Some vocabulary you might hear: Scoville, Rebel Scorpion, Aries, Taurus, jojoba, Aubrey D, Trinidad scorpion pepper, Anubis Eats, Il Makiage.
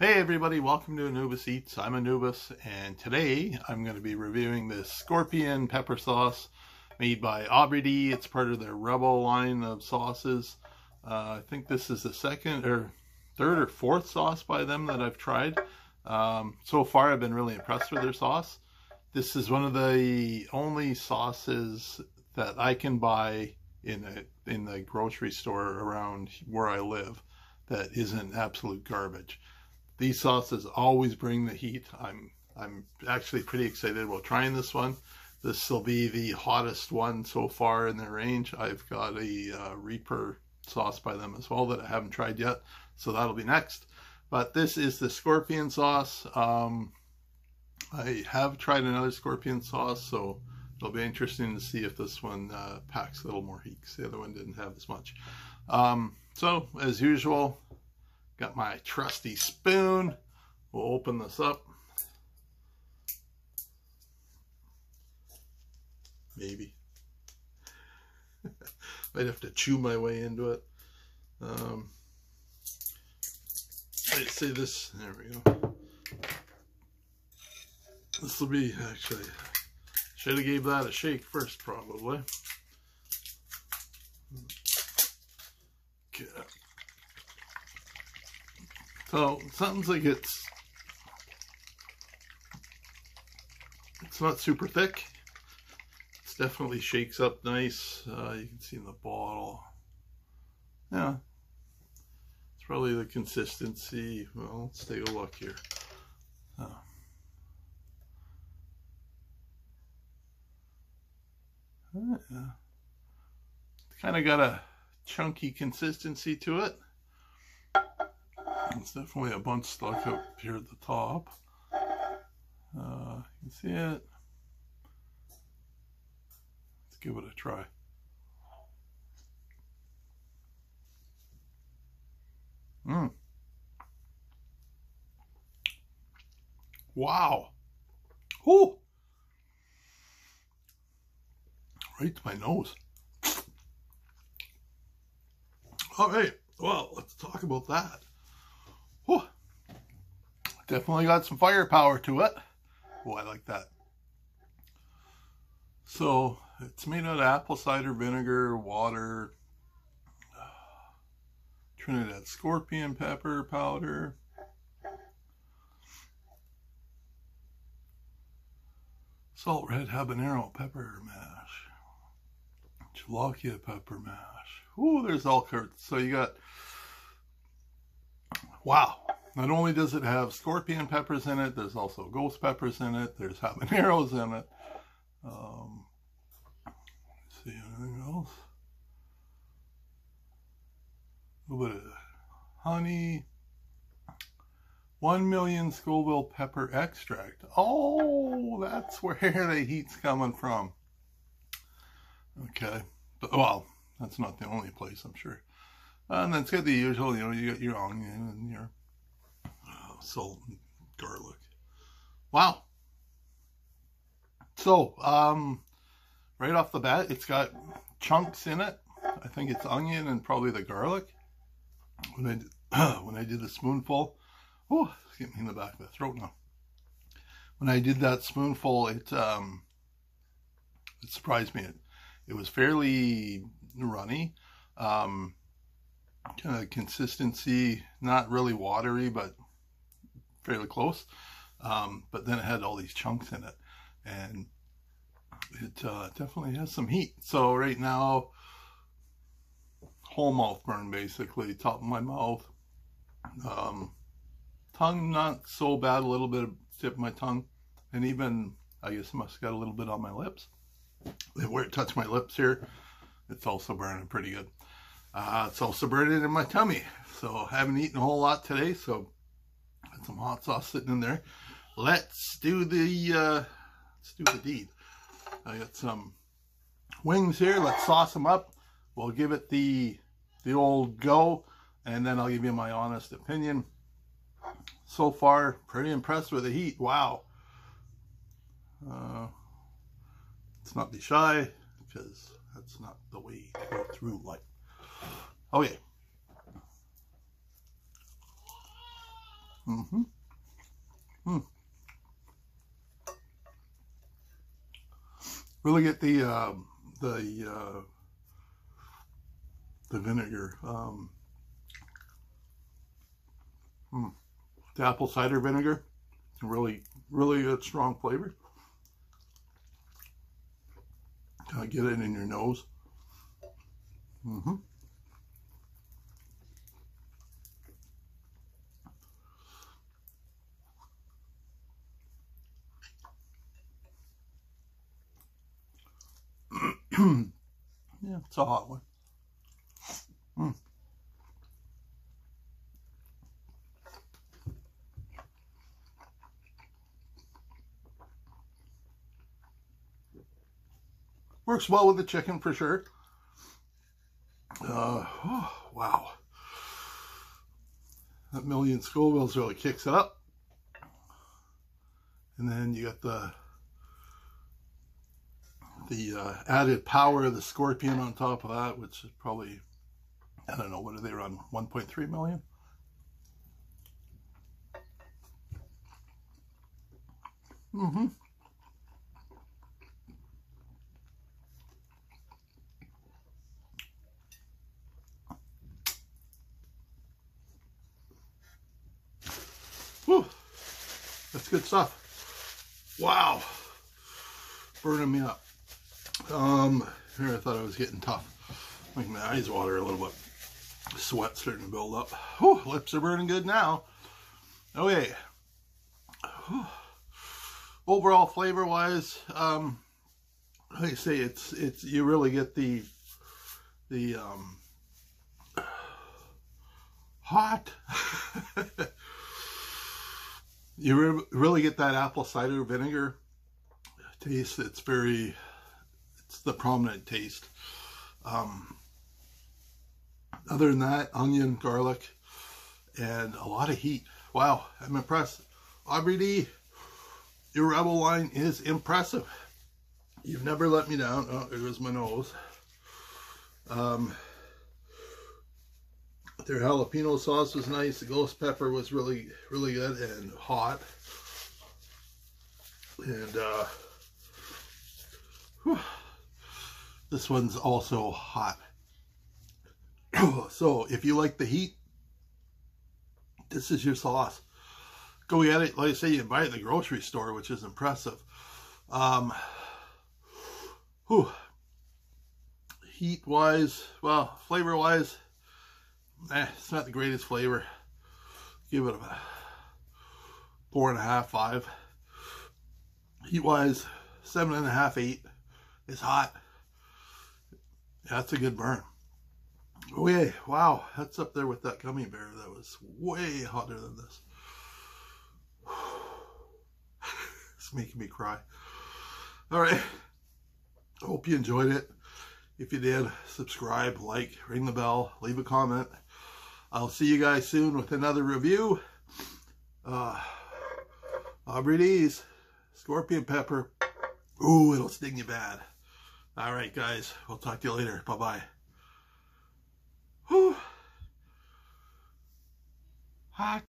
Hey everybody, welcome to Anubis Eats. I'm Anubis, and today I'm going to be reviewing this scorpion pepper sauce made by Aubrey D. It's part of their Rebel line of sauces. I think this is the second or third or fourth sauce by them that I've tried. So far I've been really impressed with their sauce. This is one of the only sauces that I can buy in the grocery store around where I live that isn't absolute garbage. These sauces always bring the heat. I'm actually pretty excited about trying this one. This will be the hottest one so far in their range. I've got a Reaper sauce by them as well that I haven't tried yet, so that'll be next. But this is the scorpion sauce. I have tried another scorpion sauce, so it'll be interesting to see if this one packs a little more heat, because the other one didn't have as much. So, as usual, got my trusty spoon. We'll open this up. Maybe. Might have to chew my way into it. I'd say this, there we go. This will be, actually, should have gave that a shake first probably. Okay. So it sounds like it's not super thick. It definitely shakes up nice. You can see in the bottle. Yeah, it's probably the consistency. Well, let's take a look here. Yeah. It's kind of got a chunky consistency to it. It's definitely a bunch stuck up here at the top. You can see it. Let's give it a try. Mmm. Wow. Whoo! Right to my nose. All right. Well, let's talk about that. Whew. Definitely got some firepower to it. Oh, I like that. So it's made out of apple cider vinegar, water, Trinidad scorpion pepper powder. Salt red habanero pepper mash. Jalapeño pepper mash. Ooh, there's all sorts. So you got... Wow, not only does it have scorpion peppers in it, there's also ghost peppers in it, there's habaneros in it. See anything else? A little bit of honey. 1 million Scoville pepper extract. Oh, that's where the heat's coming from. Okay, but well, that's not the only place, I'm sure. And then it's got the usual, you know, you got your onion and your salt and garlic. Wow. So, right off the bat, it's got chunks in it. I think it's onion and probably the garlic. When I did the spoonful, oh, it's getting me in the back of the throat now. When I did that spoonful, it surprised me. It was fairly runny. Kind of consistency, not really watery, but fairly close. But then it had all these chunks in it, and it definitely has some heat. So right now, whole mouth burn basically, top of my mouth. Tongue not so bad, a little bit of tip of my tongue, and even I guess I must have got a little bit on my lips. Where it touched my lips here, it's also burning pretty good. It's also burning in my tummy, so I haven't eaten a whole lot today, so got some hot sauce sitting in there. Let's do the deed. I got some wings here. Let's sauce them up. We'll give it the old go, and then I'll give you my honest opinion. So far, pretty impressed with the heat. Wow. Let's not be shy, because that's not the way to go through life. Okay. Mm-hmm. Mm. Really get the vinegar. The apple cider vinegar. Really a strong flavor. Kind of get it in your nose. Mm-hmm. Yeah, it's a hot one. Mm. Works well with the chicken for sure. Oh, wow. That million Scovilles really kicks it up. And then you got the added power of the scorpion on top of that, which is probably, I don't know, what are they around, 1.3 million? Mm-hmm. Whew. That's good stuff. Wow. Burning me up. Here I thought I was getting tough. Making my eyes water a little bit. Sweat starting to build up. Whew, lips are burning good now. Okay. Whew. Overall flavor wise, like I say, it's you really get the hot. You really get that apple cider vinegar taste. That's very. It's the prominent taste. Other than that, onion, garlic, and a lot of heat. Wow, I'm impressed. Aubrey D, your Rebel line is impressive. You've never let me down. Oh, there goes my nose. Their jalapeno sauce was nice. The ghost pepper was really good and hot. And whew. This one's also hot. So if you like the heat, this is your sauce. Go get it. Like I say, you buy it at the grocery store, which is impressive. Heat-wise, well, flavor-wise, it's not the greatest flavor. Give it a 4.5, 5. Heat-wise, 7.5, 8. It's hot. That's a good burn. Okay, wow, that's up there with that gummy bear that was way hotter than this. It's making me cry. All right, hope you enjoyed it. If you did, subscribe, like, ring the bell, leave a comment. I'll see you guys soon with another review. Aubrey D's scorpion pepper. Ooh, it'll sting you bad. All right, guys. We'll talk to you later. Bye-bye. Whew. Hot.